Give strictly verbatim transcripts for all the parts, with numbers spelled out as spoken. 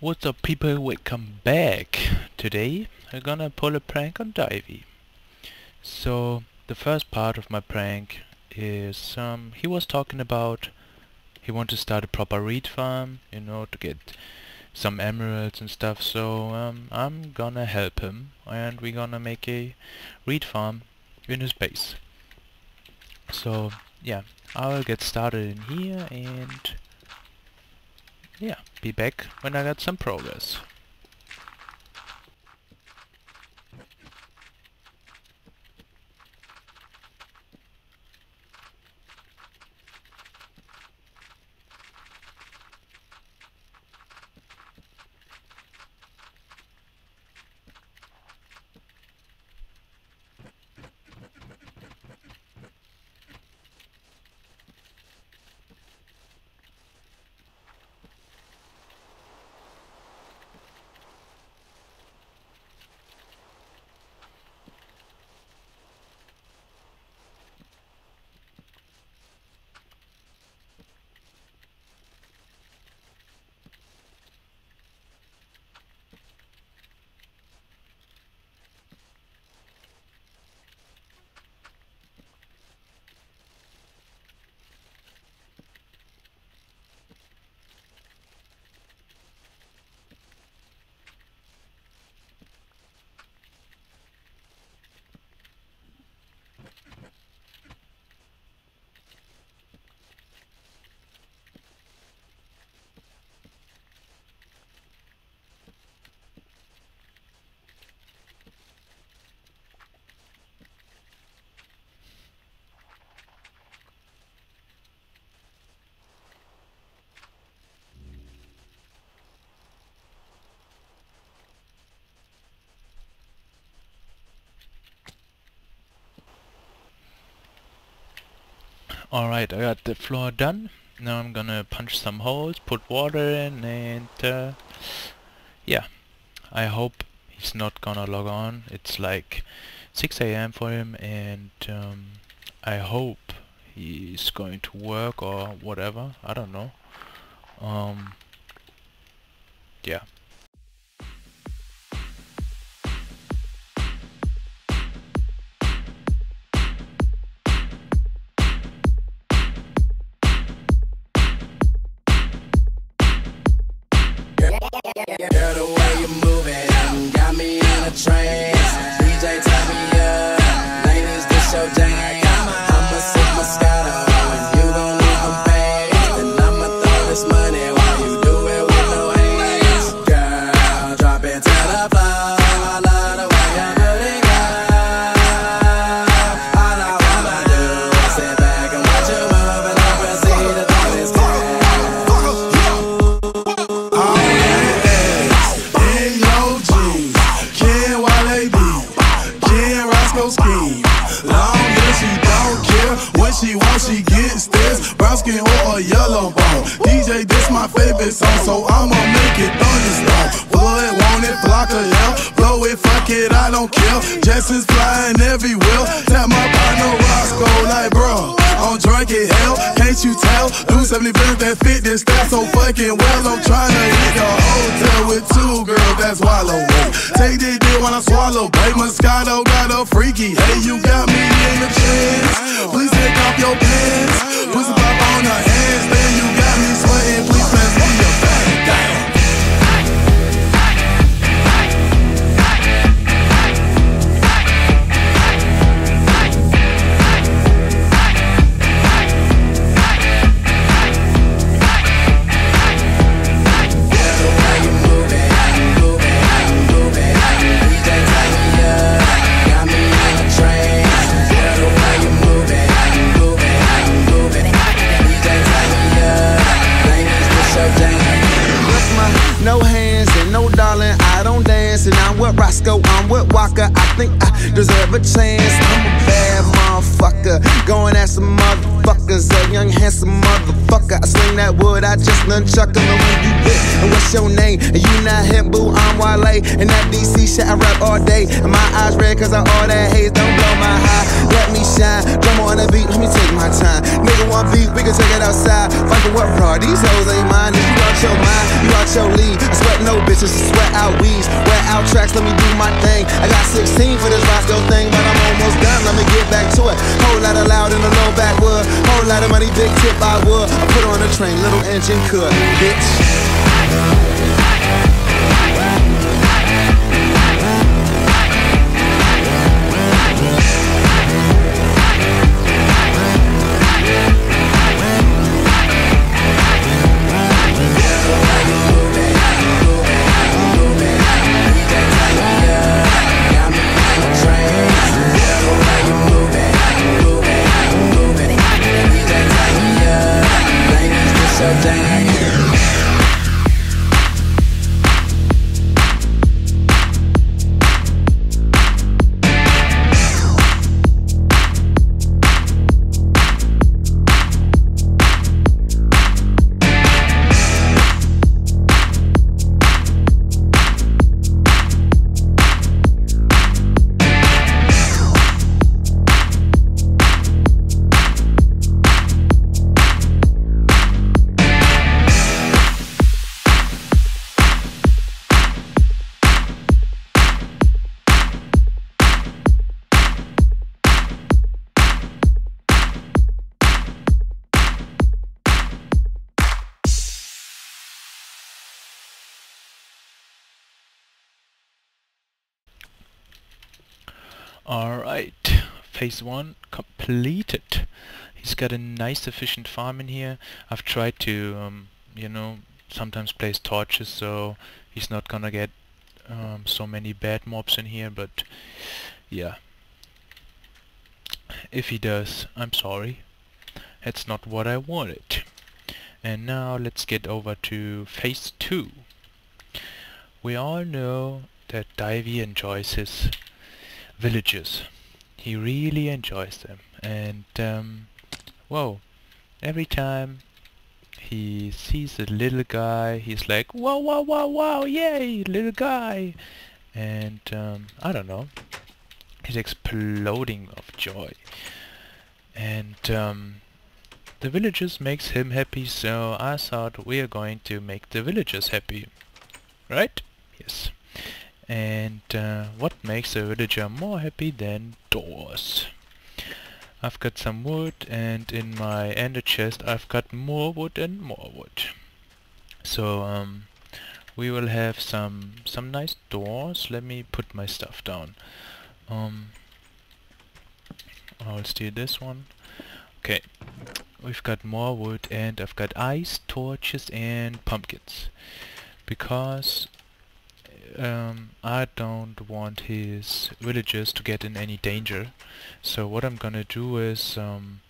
What's up people, welcome back. Today I'm gonna pull a prank on Divey. So the first part of my prank is um, he was talking about he wanted to start a proper reed farm, you know, to get some emeralds and stuff. So um, I'm gonna help him and we're gonna make a reed farm in his base. So yeah, I'll get started in here and yeah, be back when I got some progress. Alright, I got the floor done. Now I'm gonna punch some holes, put water in, and uh, yeah, I hope he's not gonna log on. It's like six A M for him, and um, I hope he's going to work or whatever, I don't know. Um, yeah. Girl, the way you're moving got me in a trance. D J, turn me up. Ladies, this your jam. I'ma sip my Moscato and you gon' leave them fast. And I'ma throw this money while you do it with no hands. Girl, drop it to the floor. I love the way you put it, girl. All I wanna do is sit back and watch you move, and I can see the things that's good. She wants, she gets this brown skin or a yellow bone. D J, this my favorite song, so I'ma make it thunderstorm. Wood, want it, block a hell, blow it, fuck it, I don't care. Jessens flying everywhere. Tap my partner Roscoe like bro, I'm drunk as hell. Can't you tell? Do seventy minutes that fit this style so fucking well. I'm trying to hit the hotel with two girls that's Wale. Take this dick when I swallow, babe. Moscato got a freaky. Hey, you got me in the chance. Please take off your pants. Put some pop on her hands. Then you got me sweating. Please pass me your back. Damn. Roscoe, I'm with Walker. I think I deserve a chance. I'm a bad motherfucker, going at some motherfuckers. A young handsome motherfucker. I sling that wood, I just nunchuck 'em. And when you bit, and what's your name? And you not him, boo, I'm Wale. And that D C shit, I rap all day. And my eyes red cause of all that haze. Don't blow my high, let me shine. Drum on the beat, let me take my time. Nigga want beat, we can take it outside. Fuckin' what, bro? These hoes ain't mine. You out your mind, you out your lead. I swear fuck no bitches, I sweat out weeds, wear out tracks, let me do my thing. I got sixteen for this Roscoe thing, but I'm almost done, let me get back to it. Whole lot of loud in the low backwood, whole lot of money, big tip I would. I put on a train, little engine could, bitch. Alright, phase one completed. He's got a nice efficient farm in here. I've tried to, um, you know, sometimes place torches so he's not gonna get um, so many bad mobs in here, but yeah. If he does, I'm sorry. That's not what I wanted. And now let's get over to phase two. We all know that Divey enjoys his villages. He really enjoys them, and um, whoa, every time he sees a little guy he's like, wow wow wow wow, yay, little guy, and um, I don't know, he's exploding of joy, and um, the villages makes him happy, so I thought we are going to make the villagers happy, right? Yes. And uh, what makes a villager more happy than doors? I've got some wood, and in my ender chest I've got more wood and more wood. So um, we will have some some nice doors. Let me put my stuff down. Um, I'll steal this one. Okay, we've got more wood, and I've got ice, torches, and pumpkins, because Um, I don't want his villagers to get in any danger. So what I'm gonna do is um,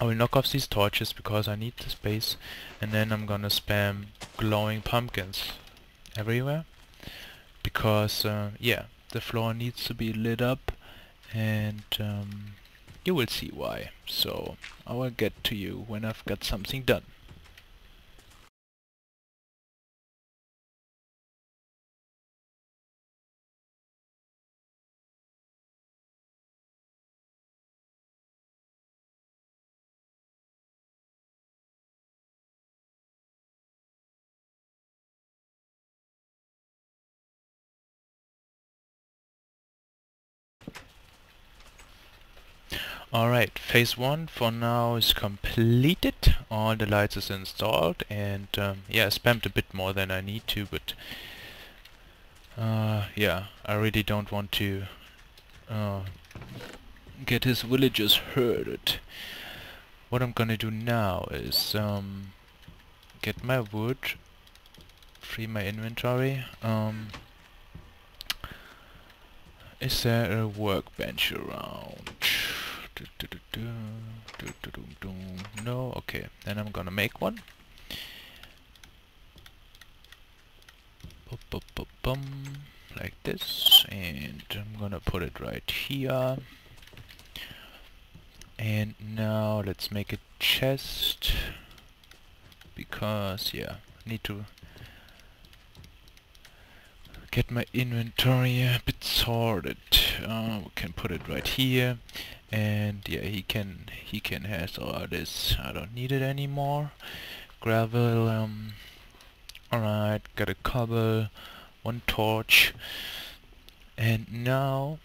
I will knock off these torches because I need the space, and then I'm gonna spam glowing pumpkins everywhere because uh, yeah, the floor needs to be lit up, and um, you will see why. So I will get to you when I've got something done. Alright, phase one for now is completed. All the lights is installed, and um, yeah, I spammed a bit more than I need to, but uh, yeah, I really don't want to uh, get his villagers hurted. What I'm gonna do now is um, get my wood, free my inventory. Um, is there a workbench around? No, okay, then I'm gonna make one. Like this, and I'm gonna put it right here. And now let's make a chest, because yeah, I need to get my inventory a bit sorted. Uh, we can put it right here, and yeah, he can he can has all this. I don't need it anymore. Gravel. Um, all right. right, got a cobble, one torch, and now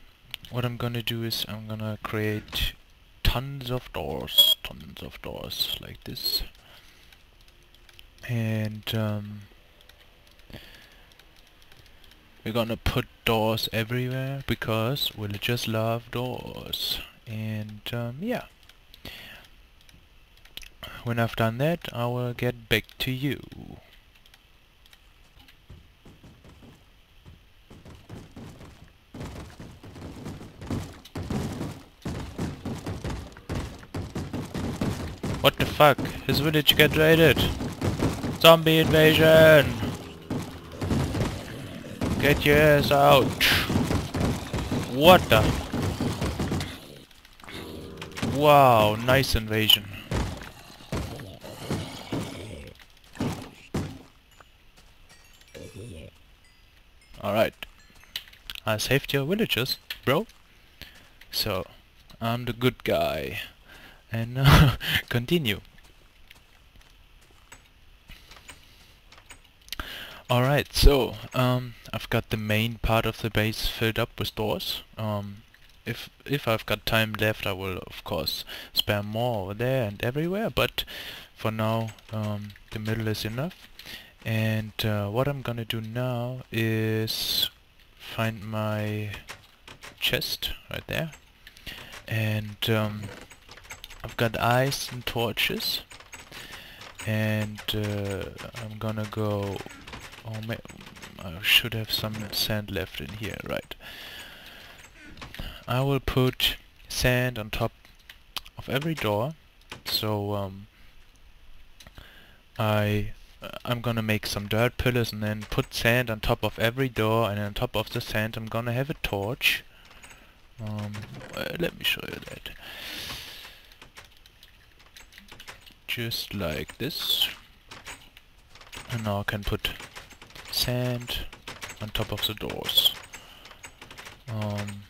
what I'm gonna do is I'm gonna create tons of doors, tons of doors like this, and um, we're gonna put doors everywhere because we just love doors. And um, yeah, when I've done that, I will get back to you. What the fuck? His village got raided! Zombie invasion! Get your ass out! What the? Wow, nice invasion. Alright. I saved your villagers, bro. So, I'm the good guy. And uh, continue. Alright, so um, I've got the main part of the base filled up with doors. Um, if if I've got time left, I will of course spam more over there and everywhere, but for now um, the middle is enough. And uh, what I'm gonna do now is find my chest right there, and um, I've got eyes and torches, and uh, I'm gonna go... Oh, ma I should have some sand left in here, right? I will put sand on top of every door, so um, I I'm gonna make some dirt pillars and then put sand on top of every door, and on top of the sand I'm gonna have a torch. Um, uh, let me show you that. Just like this, and now I can put sand on top of the doors. Um,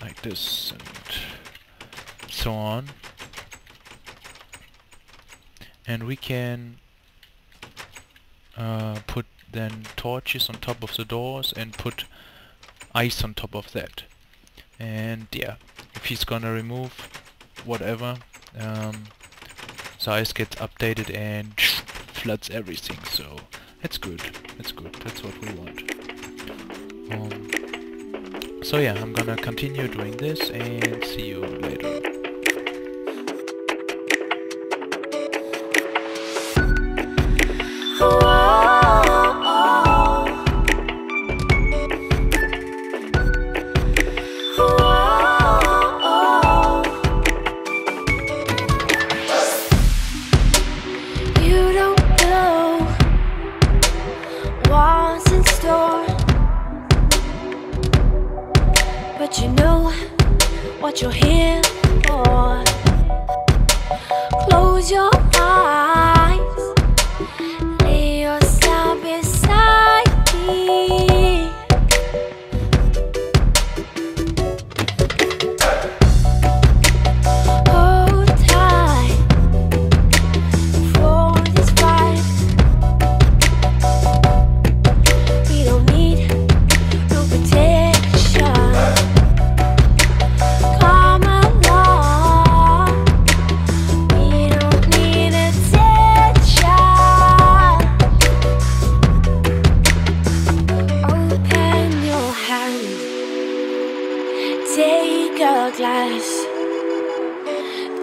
like this and so on, and we can uh, put then torches on top of the doors and put ice on top of that. And yeah, if he's gonna remove whatever, um, size gets updated and floods everything, so that's good, that's good, that's what we want. Um, so yeah, I'm gonna continue doing this and see you later.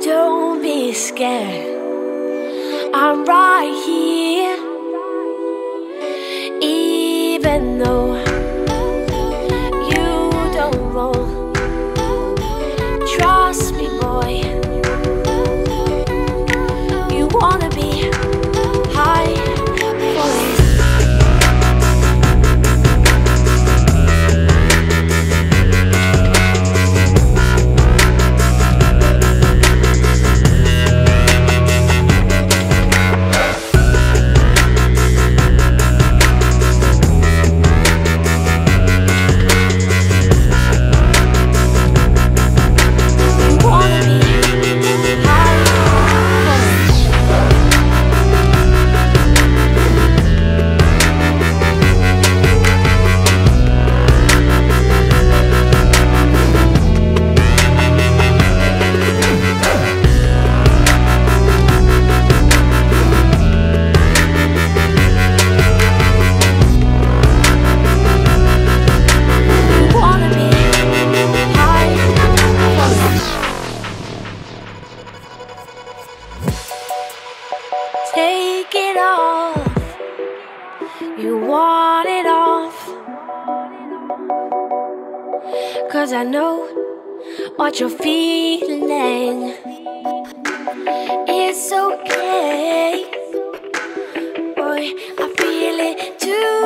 Don't be scared, I'm right here, even though you don't know, trust me boy, you wanna be high boy. take it off. You want it off. Cause I know what you're feeling. It's okay, boy, I feel it too.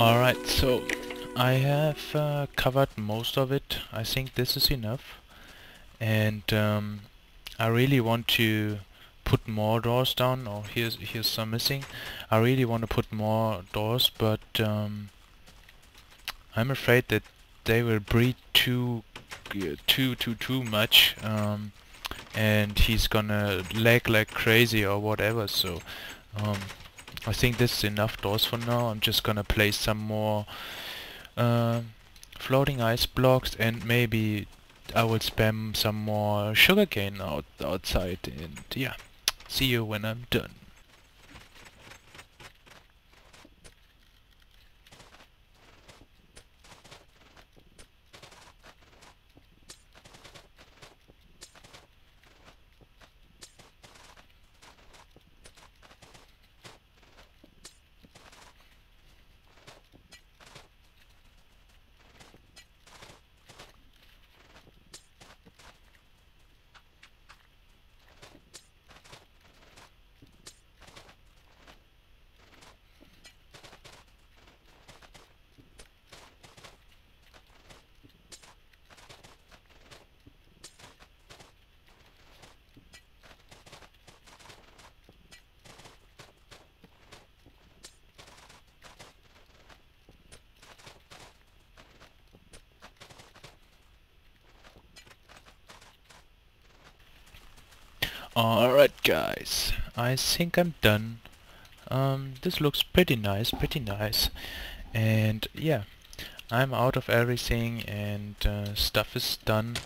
Alright, so I have uh, covered most of it. I think this is enough, and um, I really want to put more doors down. Or oh, here's here's some missing. I really want to put more doors, but um, I'm afraid that they will breed too too too too much, um, and he's gonna lag like crazy or whatever. So. Um, I think this is enough doors for now. I'm just gonna place some more uh, floating ice blocks, and maybe I will spam some more sugarcane out outside. And yeah, see you when I'm done. Alright guys, I think I'm done. Um, this looks pretty nice, pretty nice. And yeah, I'm out of everything, and uh, stuff is done.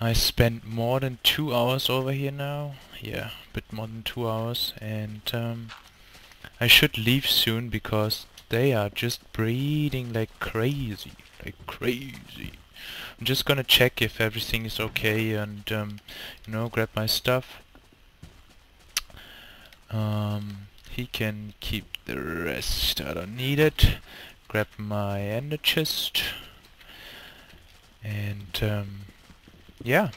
I spent more than two hours over here now. Yeah, a bit more than two hours. And um, I should leave soon, because they are just breeding like crazy, like crazy. I'm just gonna check if everything is okay, and um, you know, grab my stuff. Um, he can keep the rest. I don't need it. Grab my ender chest, and um, yeah.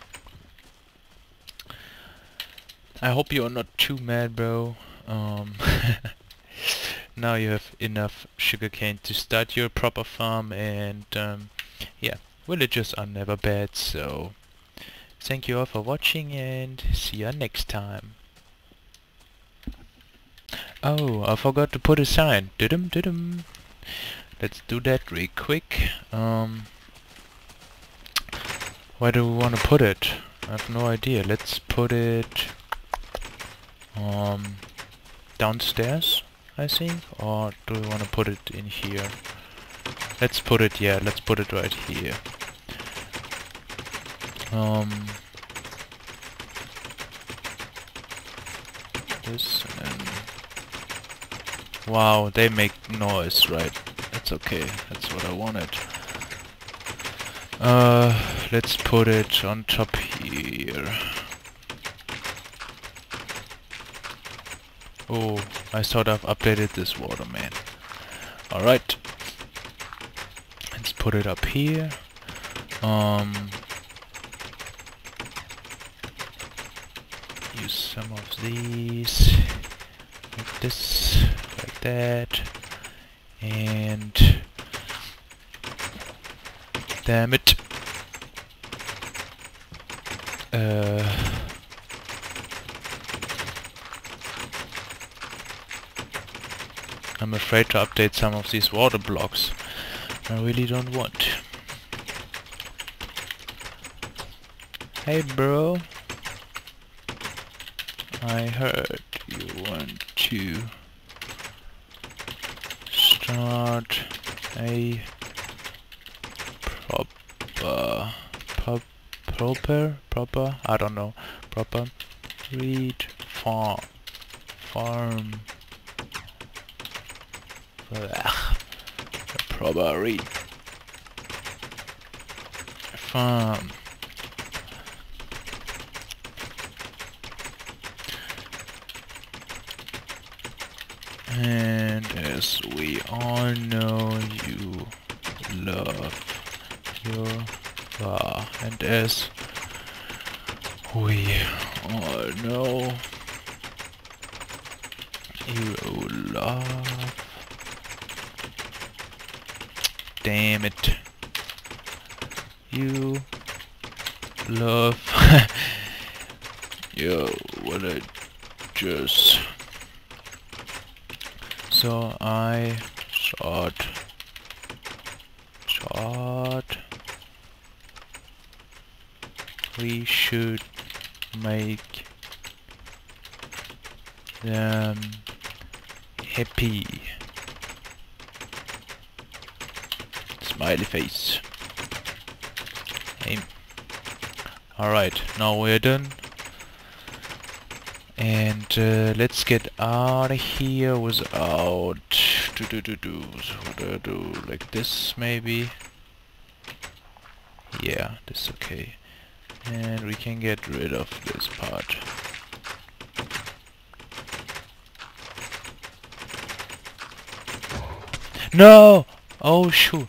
I hope you are not too mad, bro. Um, now you have enough sugarcane to start your proper farm, and um, yeah. Villagers are never bad, so Thank you all for watching and see you next time. Oh, I forgot to put a sign. Dudum dudum. Let's do that real quick. Um, where do we want to put it? I have no idea. Let's put it um, downstairs, I think. Or do we want to put it in here? Let's put it, yeah, let's put it right here. Um, this and... Wow, they make noise, right? That's okay, that's what I wanted. Uh, let's put it on top here. Oh, I thought I've updated this water, man. Alright. Let's put it up here. Um, use some of these. Like this, like that. And damn it. Uh, I'm afraid to update some of these water blocks. I really don't want. Hey bro, I heard you want to start a proper, pro proper, proper, I don't know, proper reed farm, farm, Blech. A proper reed farm. And as we all know, you love your bar. And as we all know, you love... Damn it. You love... Yo, what I just... So I shot, shot, we should make them happy. Smiley face. Aim. Alright, now we're done. And uh, let's get out of here without do do do do do do like this maybe. Yeah, this okay. And we can get rid of this part. No! Oh shoot!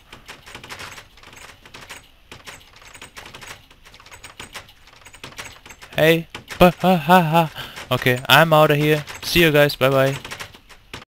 Hey! Bah, ha ha ha! Okay, I'm out of here. See you guys. Bye bye.